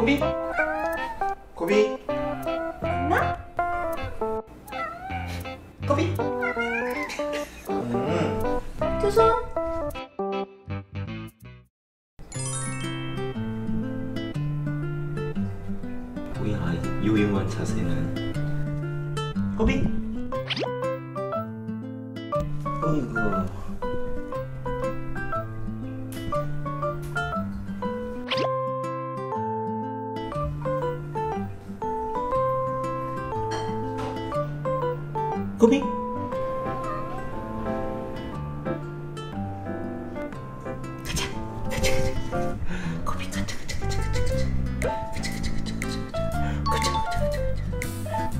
고비? 고비? 나? 고비? 두 손? 고양아의 유용한 자세는 고비? 어이구 고비? 가자! 가자! 가자!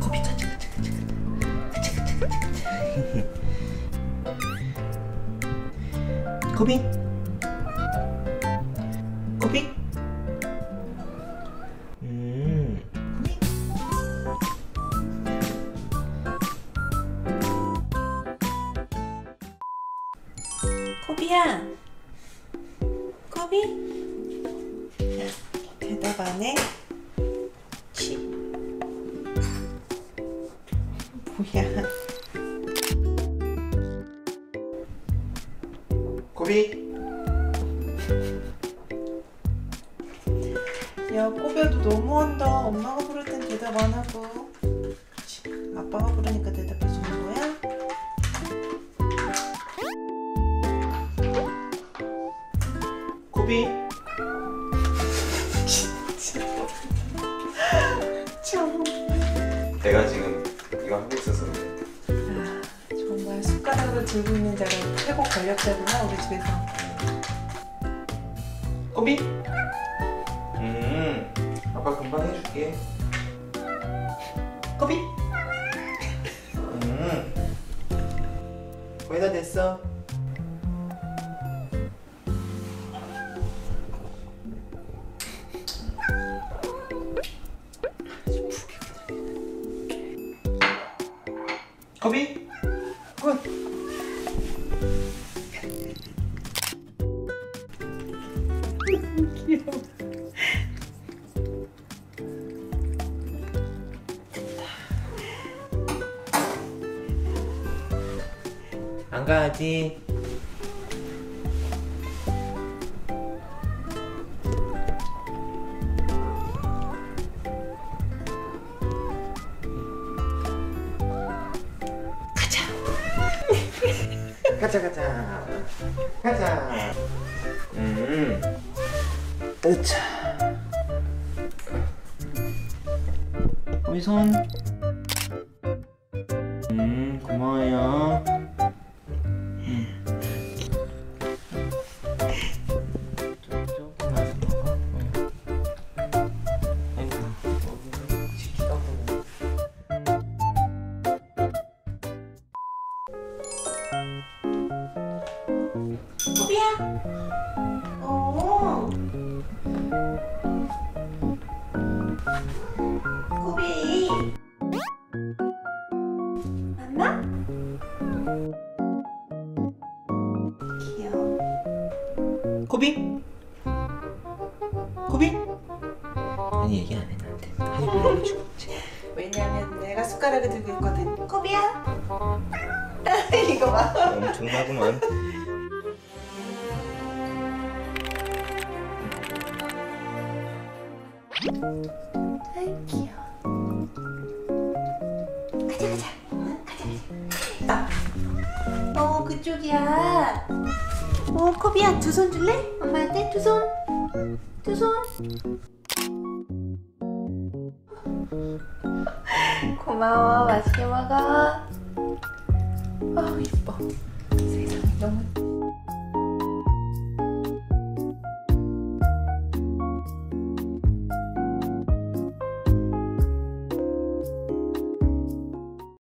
고비 가자! 가자! 가자! 가자! 가자! 가자! 가자! 가자! 가자! 고비 가자! 가자! 가자! 가자! 가자! 가자! 고비? 고비? 고비야, 고비? 대답 안 해? 치. 뭐야? 고비? 야, 고비야, 너 너무한다. 엄마가 부를 땐 대답 안 하고. 아빠가 부르니까 대답해 주는 거야? 고비? 진짜 참 내가 지금 이거 하고 있어서 그래. 아, 정말 숟가락을 들고 있는 자가 최고 권력자구나 우리 집에서. 고비? 아빠 금방 해줄게. 고비? 거의 다 됐어. 고비? 굿! 귀여워. 안 가야지. 가자 가자 가자. 으차. 우리 손. 고마워요. 조금만 먹어. 오. 고비 맞나? 귀여워. 고비? 고비? 아니 얘기 안 해 나한테. 아니 몰라가지고. 왜냐면 내가 숟가락을 들고 있거든. 고비야. 이거 봐. 엄청나구만. 아이 귀여워. 가자 가자. 가자 가자. 그쪽이야. 코비야 두 손 줄래? 엄마한테 두 손. 두 손. 고마워. 맛있게 먹어. 아우 예뻐. 세상에 너무.